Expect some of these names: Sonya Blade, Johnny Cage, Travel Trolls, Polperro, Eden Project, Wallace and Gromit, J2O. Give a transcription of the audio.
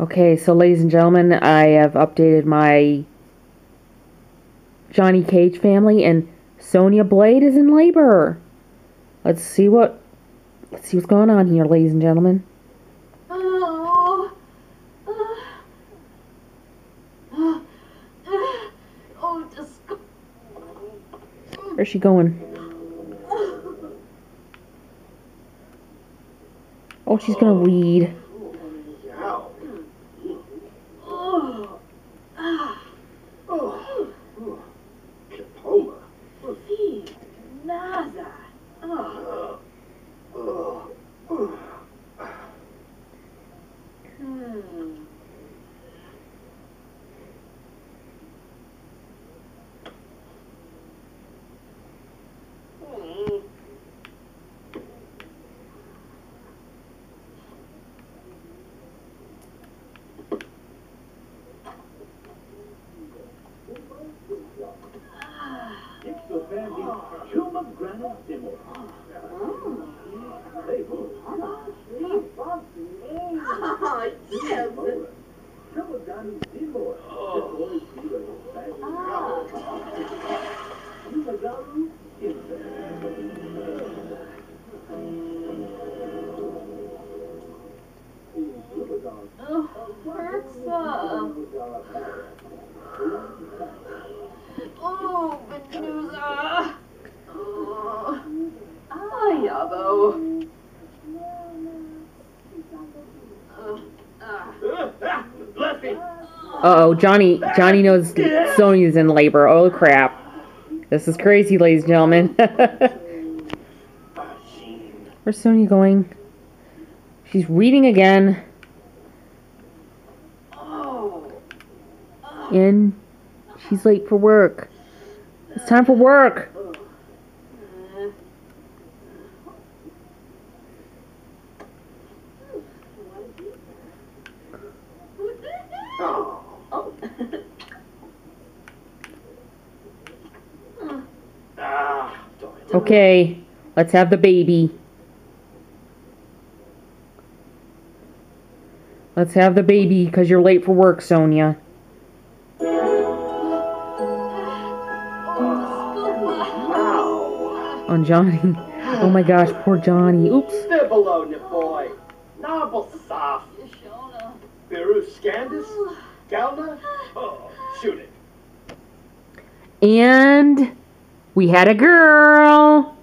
Okay, so ladies and gentlemen, I have updated my Johnny Cage family, and Sonya Blade is in labor. Let's see what's going on here, ladies and gentlemen. Where's she going? Oh, she's gonna bleed. Uh-oh, Johnny knows Sonya's in labor. Oh, crap. This is crazy, ladies and gentlemen. Where's Sonya going? She's reading again. And she's late for work. It's time for work. Okay, let's have the baby. Let's have the baby, because you're late for work, Sonya. On Johnny. Oh my gosh, poor Johnny. Oops. And we had a girl.